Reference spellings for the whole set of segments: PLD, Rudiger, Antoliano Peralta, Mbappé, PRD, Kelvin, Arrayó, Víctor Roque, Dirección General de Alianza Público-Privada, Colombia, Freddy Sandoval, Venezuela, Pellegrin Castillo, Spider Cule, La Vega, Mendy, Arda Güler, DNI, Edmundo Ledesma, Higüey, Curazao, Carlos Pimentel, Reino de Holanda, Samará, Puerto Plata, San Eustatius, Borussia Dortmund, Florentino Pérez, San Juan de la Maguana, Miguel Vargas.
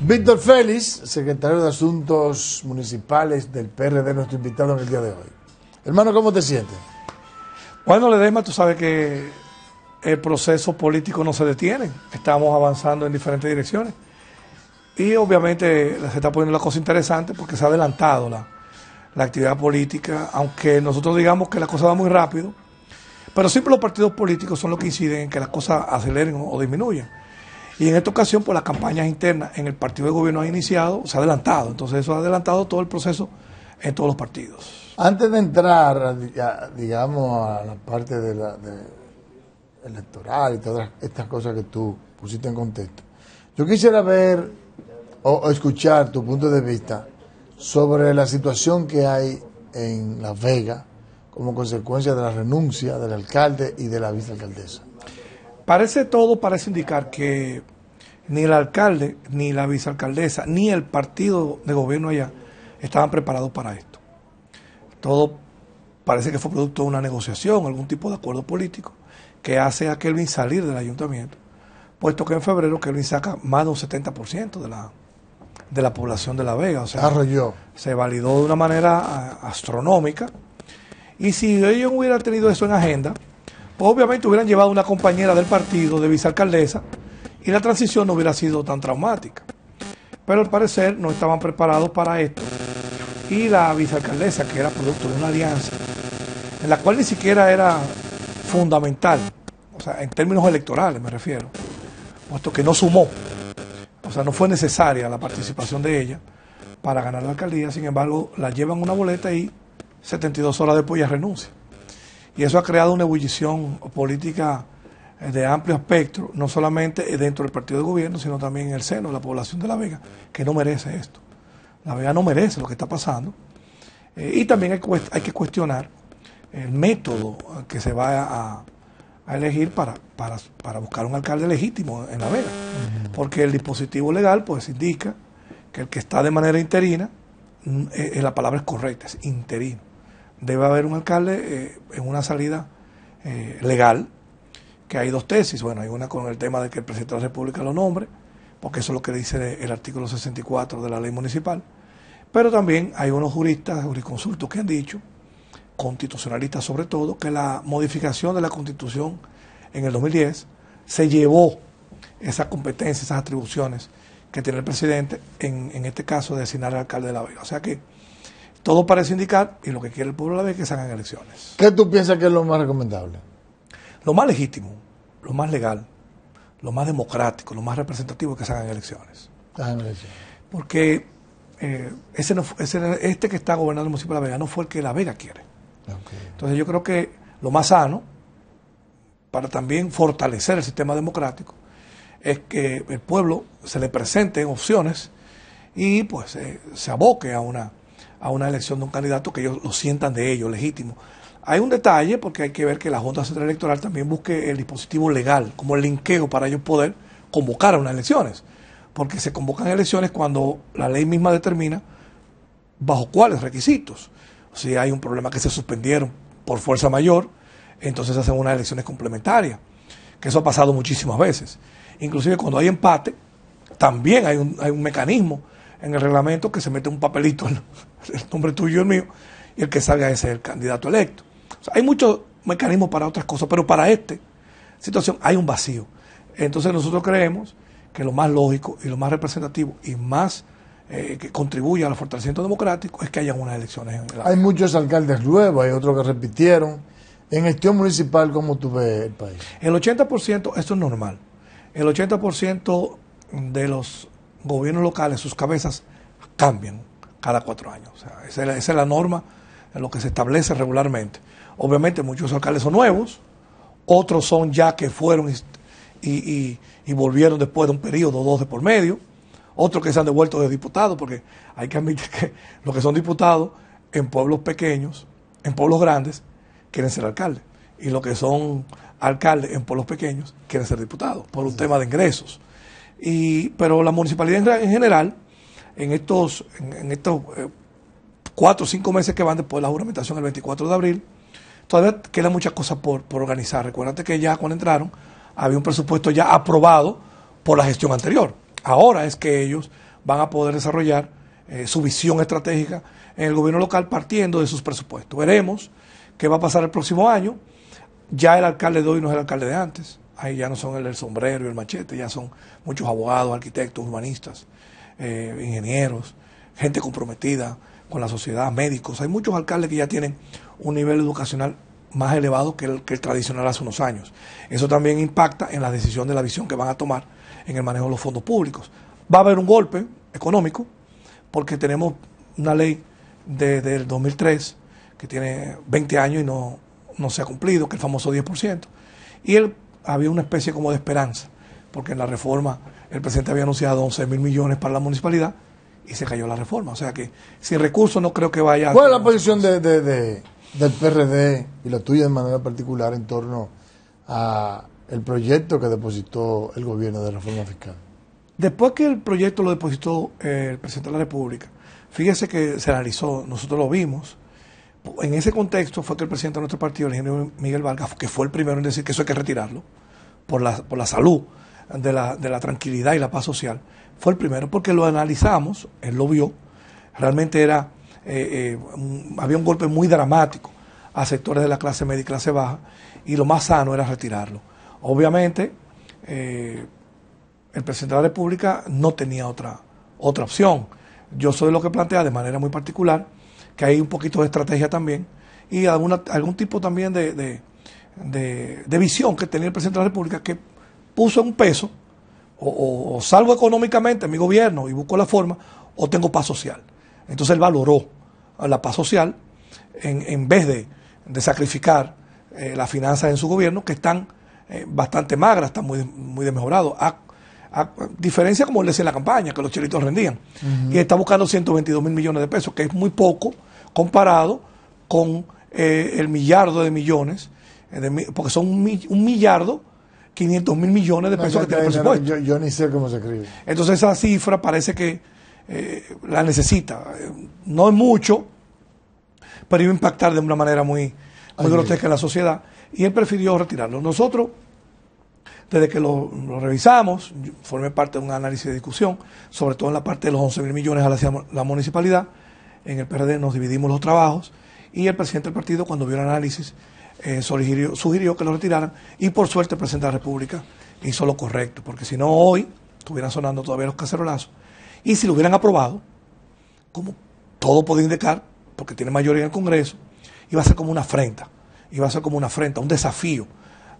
Víctor Félix, secretario de Asuntos Municipales del PRD, nuestro invitado en el día de hoy. Hermano, ¿cómo te sientes? Bueno, Ledesma, tú sabes que el proceso político no se detiene. Estamos avanzando en diferentes direcciones. Y obviamente se está poniendo la cosa interesante porque se ha adelantado la actividad política, aunque nosotros digamos que la cosa va muy rápido, pero siempre los partidos políticos son los que inciden en que las cosas aceleren o disminuyan. Y en esta ocasión, pues las campañas internas en el partido de gobierno han iniciado, se ha adelantado. Entonces eso ha adelantado todo el proceso en todos los partidos. Antes de entrar, digamos, a la parte de electoral y todas estas cosas que tú pusiste en contexto, yo quisiera ver o escuchar tu punto de vista sobre la situación que hay en La Vega como consecuencia de la renuncia del alcalde y de la vicealcaldesa. Parece indicar que ni el alcalde, ni la vicealcaldesa, ni el partido de gobierno allá estaban preparados para esto. Todo parece que fue producto de una negociación, algún tipo de acuerdo político que hace a Kelvin salir del ayuntamiento, puesto que en febrero Kelvin saca más de un 70% de la población de La Vega. O sea, Arrayó se validó de una manera astronómica. Y si ellos hubieran tenido eso en agenda, pues obviamente hubieran llevado una compañera del partido de vicealcaldesa y la transición no hubiera sido tan traumática. Pero al parecer no estaban preparados para esto. Y la vicealcaldesa, que era producto de una alianza, en la cual ni siquiera era fundamental, o sea, en términos electorales me refiero, puesto que no sumó. O sea, no fue necesaria la participación de ella para ganar la alcaldía. Sin embargo, la llevan una boleta y 72 horas después ella renuncia. Y eso ha creado una ebullición política de amplio espectro, no solamente dentro del partido de gobierno, sino también en el seno de la población de La Vega, que no merece esto. La Vega no merece lo que está pasando. Y también hay que cuestionar el método que se va a elegir para buscar un alcalde legítimo en La Vega. Porque el dispositivo legal pues indica que el que está de manera interina, la palabra es correcta, es interino. Debe haber un alcalde en una salida legal, que hay dos tesis. Bueno, hay una con el tema de que el presidente de la República lo nombre, porque eso es lo que dice el artículo 64 de la ley municipal. Pero también hay unos juristas, jurisconsultos que han dicho, constitucionalistas sobre todo, que la modificación de la Constitución en el 2010 se llevó esas competencias, esas atribuciones que tiene el presidente, en este caso de designar al alcalde de La Vega. O sea que todo parece indicar, y lo que quiere el pueblo de La Vega, es que se hagan elecciones. ¿Qué tú piensas que es lo más recomendable? Lo más legítimo, lo más legal, lo más democrático, lo más representativo es que se hagan elecciones. Porque este que está gobernando el municipio de La Vega no fue el que La Vega quiere. Okay. Entonces yo creo que lo más sano, para también fortalecer el sistema democrático, es que el pueblo se le presenten opciones y pues se aboque a una elección de un candidato que ellos lo sientan de ellos, legítimo. Hay un detalle, porque hay que ver que la Junta Central Electoral también busque el dispositivo legal, como el linkeo para ellos poder convocar a unas elecciones, porque se convocan elecciones cuando la ley misma determina bajo cuáles requisitos. Si hay un problema que se suspendieron por fuerza mayor, entonces hacen unas elecciones complementarias, que eso ha pasado muchísimas veces. Inclusive cuando hay empate, también hay un mecanismo en el reglamento que se mete un papelito, el nombre tuyo y el mío, y el que salga ese es el candidato electo. O sea, hay muchos mecanismos para otras cosas, pero para esta situación hay un vacío. Entonces nosotros creemos que lo más lógico y lo más representativo y más que contribuya al fortalecimiento democrático es que haya unas elecciones. Hay muchos alcaldes nuevos, hay otros que repitieron. En gestión municipal, ¿cómo tú ves el país? El 80%, esto es normal, el 80% de los gobiernos locales, sus cabezas cambian cada 4 años. O sea, esa es la norma en lo que se establece regularmente. Obviamente muchos alcaldes son nuevos, otros son ya que fueron y volvieron después de un periodo o dos de por medio, otros que se han devuelto de diputados, porque hay que admitir que los que son diputados en pueblos pequeños, en pueblos grandes, quieren ser alcaldes. Y los que son alcaldes en pueblos pequeños quieren ser diputados, por un tema de ingresos. Pero la municipalidad en general, en estos 4 o 5 meses que van después de la juramentación el 24 de abril, todavía quedan muchas cosas por organizar. Recuérdate que ya cuando entraron había un presupuesto ya aprobado por la gestión anterior. Ahora es que ellos van a poder desarrollar su visión estratégica en el gobierno local partiendo de sus presupuestos. Veremos qué va a pasar el próximo año. Ya el alcalde de hoy no es el alcalde de antes. Ahí ya no son el sombrero y el machete, ya son muchos abogados, arquitectos, urbanistas, ingenieros, gente comprometida con la sociedad, médicos. Hay muchos alcaldes que ya tienen un nivel educacional más elevado que el tradicional hace unos años. Eso también impacta en la decisión de la visión que van a tomar en el manejo de los fondos públicos. Va a haber un golpe económico porque tenemos una ley desde el 2003 que tiene 20 años y no se ha cumplido, que el famoso 10%. Y había una especie como de esperanza, porque en la reforma el presidente había anunciado 11.000 millones para la municipalidad y se cayó la reforma. O sea que sin recursos no creo que vaya. ¿Cuál es la posición del PRD y la tuya de manera particular en torno al proyecto que depositó el gobierno de reforma fiscal? Después que el proyecto lo depositó el presidente de la República, fíjese que se analizó, nosotros lo vimos. En ese contexto fue que el presidente de nuestro partido, el ingeniero Miguel Vargas, que fue el primero en decir que eso hay que retirarlo por la salud de la tranquilidad y la paz social, fue el primero porque lo analizamos, él lo vio, realmente era había un golpe muy dramático a sectores de la clase media y clase baja y lo más sano era retirarlo. Obviamente el presidente de la República no tenía otra opción. Yo soy lo que plantea de manera muy particular que hay un poquito de estrategia también y algún tipo también de visión que tenía el presidente de la República que puso un peso o salvo económicamente a mi gobierno y busco la forma o tengo paz social. Entonces él valoró la paz social en vez de sacrificar las finanzas en su gobierno que están bastante magras, están muy desmejorados. A diferencia como él decía en la campaña, que los chelitos rendían. Uh-huh. Y está buscando 122.000 millones de pesos, que es muy poco comparado con el millardo de millones, porque son 1.500.000 millones de pesos que tiene el presupuesto. Yo ni sé cómo se escribe. Entonces esa cifra parece que la necesita. No es mucho, pero iba a impactar de una manera muy grotesca en la sociedad. Y él prefirió retirarlo. Nosotros, desde que lo revisamos, formé parte de un análisis de discusión, sobre todo en la parte de los 11.000 millones hacia la municipalidad. En el PRD nos dividimos los trabajos y el presidente del partido, cuando vio el análisis, sugirió que lo retiraran y por suerte el presidente de la República hizo lo correcto, porque si no hoy estuvieran sonando todavía los cacerolazos. Y si lo hubieran aprobado, como todo puede indicar, porque tiene mayoría en el Congreso, iba a ser como una afrenta, un desafío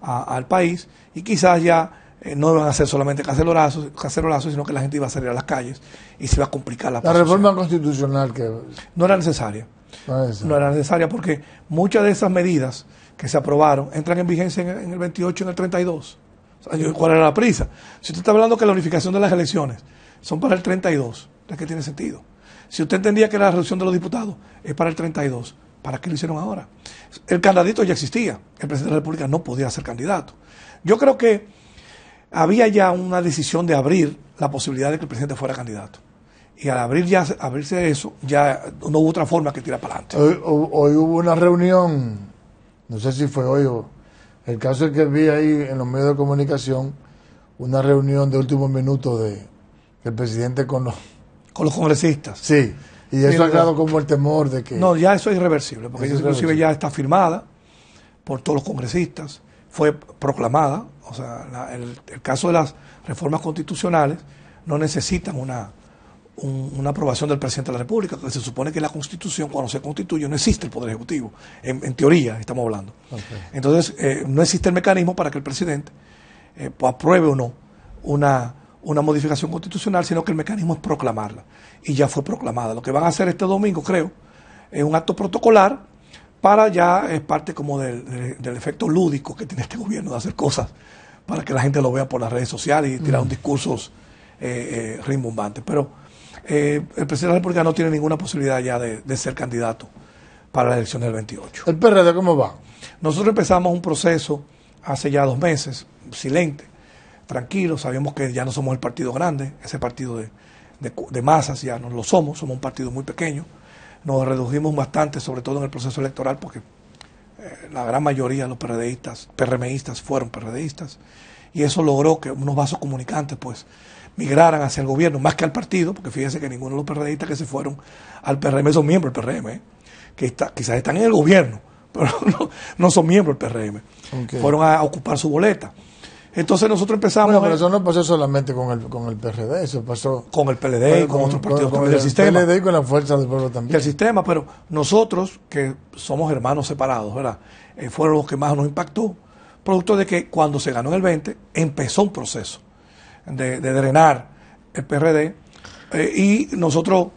al país, y quizás ya no iban a ser solamente cacerolazos, sino que la gente iba a salir a las calles y se iba a complicar la reforma constitucional que no era necesaria. No era necesaria porque muchas de esas medidas que se aprobaron entran en vigencia en el 28 y en el 32. O sea, ¿cuál era la prisa? Si usted está hablando que la unificación de las elecciones son para el 32, ¿de qué tiene sentido? Si usted entendía que la reducción de los diputados es para el 32, ¿para qué lo hicieron ahora? El candidato ya existía, el presidente de la República no podía ser candidato. Yo creo que había ya una decisión de abrir la posibilidad de que el presidente fuera candidato. Y al abrirse eso, ya no hubo otra forma que tirar para adelante. Hoy hubo una reunión, no sé si fue hoy o... El caso es que vi ahí en los medios de comunicación una reunión de último minuto del presidente con los congresistas. Sí. Y eso ha creado como el temor de que... No, ya eso es irreversible, porque eso inclusive ya está firmada por todos los congresistas, fue proclamada, o sea, el caso de las reformas constitucionales no necesitan una aprobación del presidente de la República, porque se supone que la Constitución, cuando se constituye, no existe el Poder Ejecutivo, en teoría estamos hablando. Okay. Entonces, no existe el mecanismo para que el presidente apruebe o no una modificación constitucional, sino que el mecanismo es proclamarla. Y ya fue proclamada. Lo que van a hacer este domingo, creo, es un acto protocolar para ya, es parte como del efecto lúdico que tiene este gobierno de hacer cosas para que la gente lo vea por las redes sociales y tirar un discursos rimbombantes. Pero el presidente de la República no tiene ninguna posibilidad ya de ser candidato para la elección del 28. ¿El PRD cómo va? Nosotros empezamos un proceso hace ya 2 meses, silente, tranquilo, sabíamos que ya no somos el partido grande, ese partido de masas ya no lo somos un partido muy pequeño, nos redujimos bastante, sobre todo en el proceso electoral, porque la gran mayoría de los PRMistas fueron PRDistas, y eso logró que unos vasos comunicantes, pues, migraran hacia el gobierno, más que al partido, porque fíjense que ninguno de los PRDistas que se fueron al PRM son miembros del PRM, que quizás están en el gobierno, pero no son miembros del PRM. Okay. Fueron a ocupar su boleta. Entonces nosotros empezamos... Bueno, pero eso no pasó solamente con el PRD, eso pasó... Con el PLD y con otros partidos del sistema. Con el PLD y con la fuerza del pueblo también. Del sistema, pero nosotros, que somos hermanos separados, ¿verdad? Fueron los que más nos impactó, producto de que cuando se ganó en el 20, empezó un proceso de drenar el PRD, y nosotros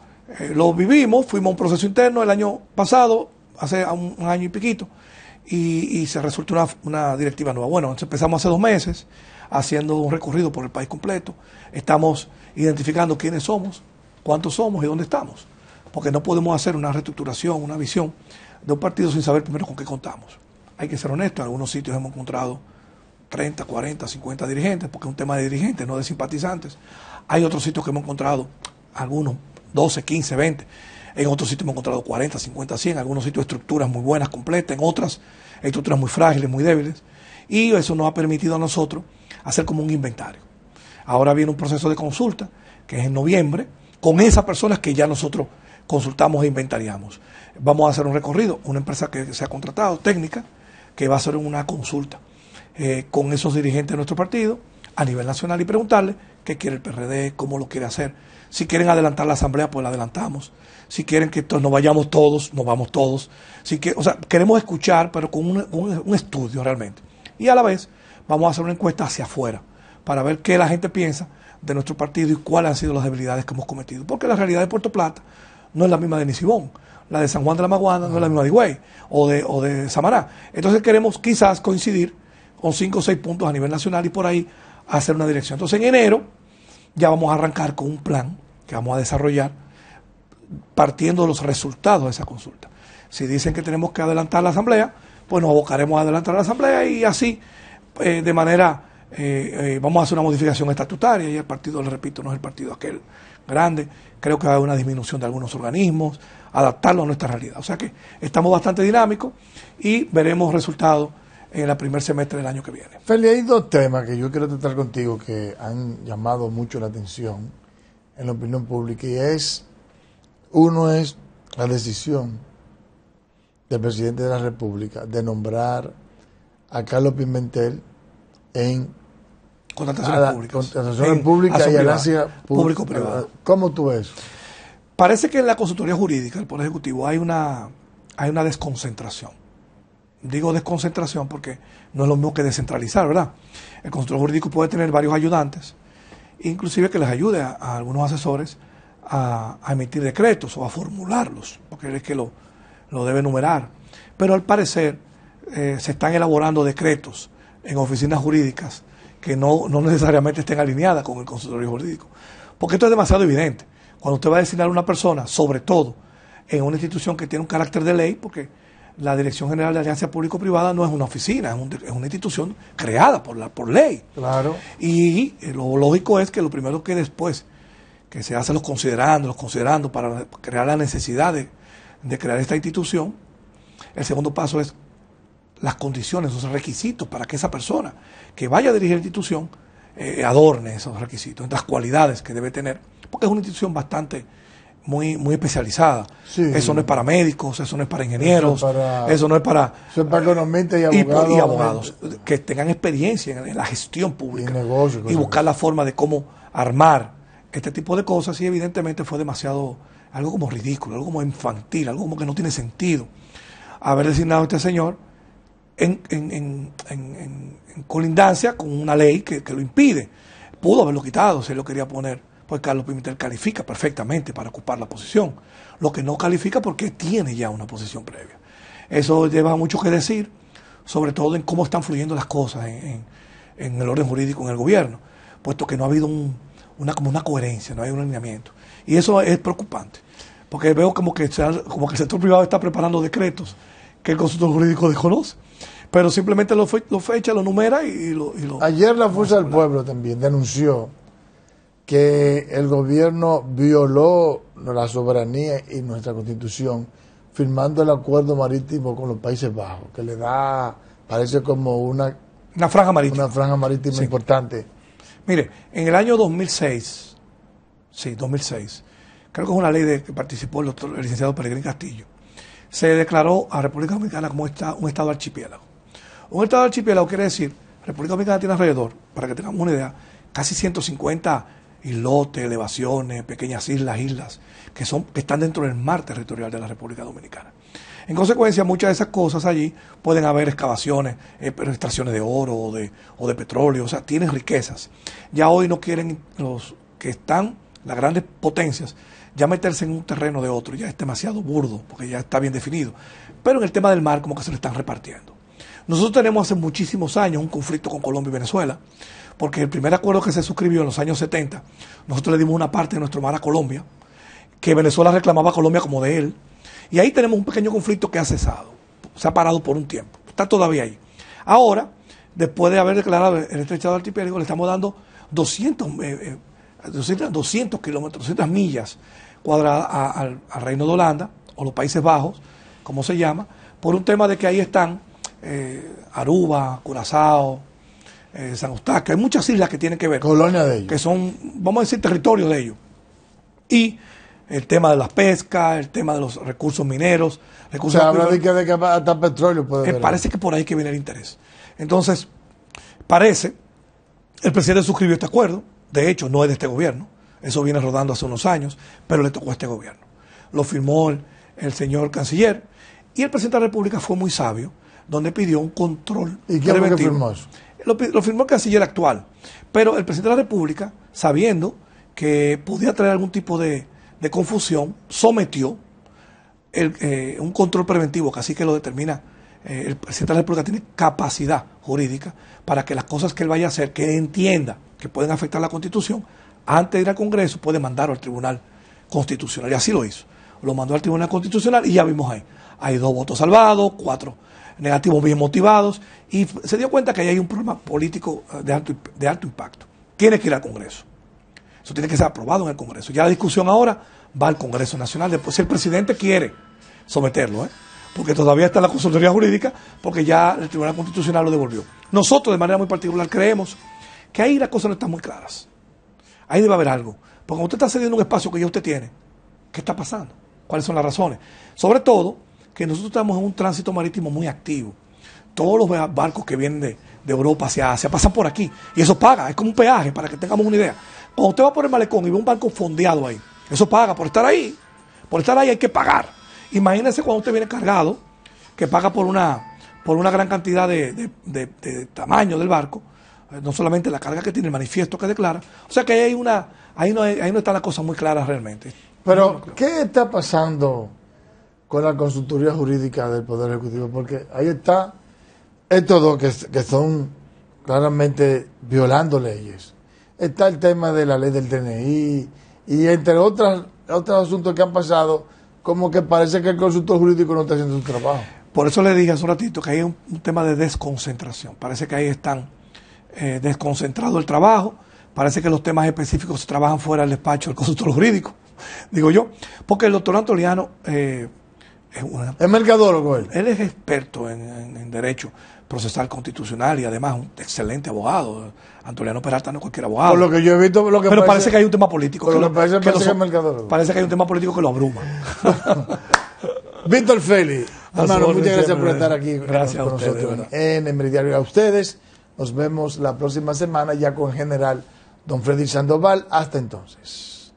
lo vivimos, fuimos a un proceso interno el año pasado, hace un año y piquito, y se resultó una directiva nueva. Bueno, entonces empezamos hace 2 meses haciendo un recorrido por el país completo. Estamos identificando quiénes somos, cuántos somos y dónde estamos, porque no podemos hacer una reestructuración, una visión de un partido sin saber primero con qué contamos. Hay que ser honestos, en algunos sitios hemos encontrado 30, 40, 50 dirigentes, porque es un tema de dirigentes, no de simpatizantes. Hay otros sitios que hemos encontrado algunos 12, 15, 20. En otros sitios hemos encontrado 40, 50, 100. En algunos sitios estructuras muy buenas, completas. En otras, estructuras muy frágiles, muy débiles. Y eso nos ha permitido a nosotros hacer como un inventario. Ahora viene un proceso de consulta, que es en noviembre, con esas personas que ya nosotros consultamos e inventariamos. Vamos a hacer un recorrido, una empresa que se ha contratado, técnica, que va a hacer una consulta con esos dirigentes de nuestro partido a nivel nacional y preguntarle qué quiere el PRD, cómo lo quiere hacer. Si quieren adelantar la asamblea, pues la adelantamos. Si quieren que nos vayamos todos, nos vamos todos. O sea, queremos escuchar, pero con un estudio realmente. Y a la vez vamos a hacer una encuesta hacia afuera para ver qué la gente piensa de nuestro partido y cuáles han sido las debilidades que hemos cometido. Porque la realidad de Puerto Plata no es la misma de Nisibón. La de San Juan de la Maguana no es la misma de Higüey o de Samará. Entonces queremos quizás coincidir con 5 o 6 puntos a nivel nacional y por ahí hacer una dirección. Entonces en enero ya vamos a arrancar con un plan que vamos a desarrollar partiendo de los resultados de esa consulta. Si dicen que tenemos que adelantar la asamblea, pues nos abocaremos a adelantar la asamblea y así de manera... vamos a hacer una modificación estatutaria y el partido, le repito, no es el partido aquel grande. Creo que va a haber una disminución de algunos organismos, adaptarlo a nuestra realidad. O sea que estamos bastante dinámicos y veremos resultados en el primer semestre del año que viene. Feli, hay 2 temas que yo quiero tratar contigo que han llamado mucho la atención en la opinión pública, y uno es la decisión del presidente de la República de nombrar a Carlos Pimentel en contrataciones públicas y alianza público-privada. ¿Cómo tú ves? Parece que en la consultoría jurídica del Poder Ejecutivo hay una desconcentración. Digo desconcentración porque no es lo mismo que descentralizar, ¿verdad? El consultor jurídico puede tener varios ayudantes, inclusive que les ayude a algunos asesores a emitir decretos o a formularlos, porque él es que lo debe enumerar. Pero al parecer se están elaborando decretos en oficinas jurídicas que no necesariamente estén alineadas con el consultorio jurídico. Porque esto es demasiado evidente. Cuando usted va a designar a una persona, sobre todo en una institución que tiene un carácter de ley, porque la Dirección General de Alianza Público-Privada no es una oficina, es una institución creada por ley. Claro. Y lo lógico es que lo primero que después, que se hacen los considerando para crear la necesidad de crear esta institución, el segundo paso es las condiciones, esos requisitos para que esa persona que vaya a dirigir la institución adorne esos requisitos, las cualidades que debe tener, porque es una institución bastante muy especializada. Sí. Eso no es para médicos, eso no es para ingenieros, eso es para economistas y abogados que tengan experiencia en la gestión pública y, negocio, y buscar la forma de cómo armar este tipo de cosas. Y evidentemente fue demasiado, algo como ridículo, algo como infantil, algo como que no tiene sentido haber designado a este señor en colindancia con una ley que lo impide. Pudo haberlo quitado si él lo quería poner, pues Carlos Pimentel califica perfectamente para ocupar la posición, lo que no califica porque tiene ya una posición previa. Eso lleva mucho que decir, sobre todo en cómo están fluyendo las cosas en el orden jurídico en el gobierno, puesto que no ha habido como una coherencia, no hay un alineamiento, y eso es preocupante, porque veo como que el sector privado está preparando decretos que el consultor jurídico desconoce, pero simplemente lo fecha, lo numera y lo... Ayer la Fuerza del Pueblo también denunció que el gobierno violó la soberanía y nuestra Constitución firmando el acuerdo marítimo con los Países Bajos, que le da, parece como una franja marítima, sí, importante Mire, en el año 2006, sí, 2006, creo que es una ley que participó el licenciado Pellegrin Castillo, se declaró a República Dominicana como un estado archipiélago. Un estado archipiélago quiere decir, República Dominicana tiene alrededor, para que tengamos una idea, casi 150 islotes, elevaciones, pequeñas islas, que están dentro del mar territorial de la República Dominicana. En consecuencia, muchas de esas cosas allí pueden haber excavaciones, extracciones de oro o de petróleo, o sea, tienen riquezas. Ya hoy no quieren los que están, las grandes potencias, ya meterse en un terreno de otro, ya es demasiado burdo, porque ya está bien definido. Pero en el tema del mar, como que se lo están repartiendo. Nosotros tenemos hace muchísimos años un conflicto con Colombia y Venezuela, porque el primer acuerdo que se suscribió en los años 70, nosotros le dimos una parte de nuestro mar a Colombia, que Venezuela reclamaba a Colombia como de él, y ahí tenemos un pequeño conflicto que ha cesado, se ha parado por un tiempo, está todavía ahí. Ahora, después de haber declarado el estrechado archipiélago, le estamos dando 200 kilómetros, 200 millas cuadradas al Reino de Holanda, o los Países Bajos, como se llama, por un tema de que ahí están Aruba, Curazao, San Eustatius, hay muchas islas que tienen que ver. Colonia de ellos. Que son, vamos a decir, territorios de ellos. Y el tema de las pescas, el tema de los recursos mineros. Recursos, o sea, habla de que hasta petróleo puede haber. Parece que por ahí que viene el interés. Entonces, parece, el presidente suscribió este acuerdo, de hecho no es de este gobierno, eso viene rodando hace unos años, pero le tocó a este gobierno. Lo firmó el señor canciller y el presidente de la República fue muy sabio, donde pidió un control preventivo. ¿Y qué fue que firmó eso? Lo firmó el canciller actual, pero el presidente de la República, sabiendo que podía traer algún tipo de confusión, sometió un control preventivo, que así que lo determina. El presidente de la República tiene capacidad jurídica para que las cosas que él vaya a hacer, que entienda que pueden afectar la Constitución, antes de ir al Congreso puede mandarlo al Tribunal Constitucional, y así lo hizo. Lo mandó al Tribunal Constitucional y ya vimos ahí. Hay 2 votos salvados, 4 negativos bien motivados, y se dio cuenta que ahí hay un problema político de alto impacto. Tiene que ir al Congreso. Eso tiene que ser aprobado en el Congreso. Ya la discusión ahora va al Congreso Nacional. Después, si el presidente quiere someterlo, porque todavía está la consultoría jurídica, porque ya el Tribunal Constitucional lo devolvió. Nosotros, de manera muy particular, creemos que ahí las cosas no están muy claras. Ahí debe haber algo. Porque usted está cediendo un espacio que ya usted tiene. ¿Qué está pasando? ¿Cuáles son las razones? Sobre todo, que nosotros estamos en un tránsito marítimo muy activo. Todos los barcos que vienen de Europa hacia Asia pasan por aquí. Y eso paga, es como un peaje, para que tengamos una idea. Cuando usted va por el malecón y ve un barco fondeado ahí, eso paga por estar ahí. Por estar ahí hay que pagar. Imagínense cuando usted viene cargado, que paga por una gran cantidad de tamaño del barco, no solamente la carga que tiene, el manifiesto que declara. O sea que ahí no están las cosas muy claras realmente. Pero, ¿qué está pasando con la consultoría jurídica del Poder Ejecutivo? Porque ahí está estos dos que son claramente violando leyes. Está el tema de la ley del DNI y entre otros asuntos que han pasado, como que parece que el consultor jurídico no está haciendo su trabajo. Por eso le dije hace un ratito que hay un tema de desconcentración. Parece que ahí están desconcentrado el trabajo. Parece que los temas específicos se trabajan fuera del despacho del consultor jurídico, digo yo, porque el doctor Antoliano es mercadólogo. Él es experto en derecho procesal constitucional y además un excelente abogado. Antoliano Peralta no es cualquier abogado. Por lo que yo he visto, pero parece que hay un tema político. Parece que hay un tema político que lo abruma. Víctor Félix, hermano, muchas gracias por estar aquí. Gracias con nosotros en Meridiano. A ustedes, nos vemos la próxima semana ya con General Don Freddy Sandoval. Hasta entonces.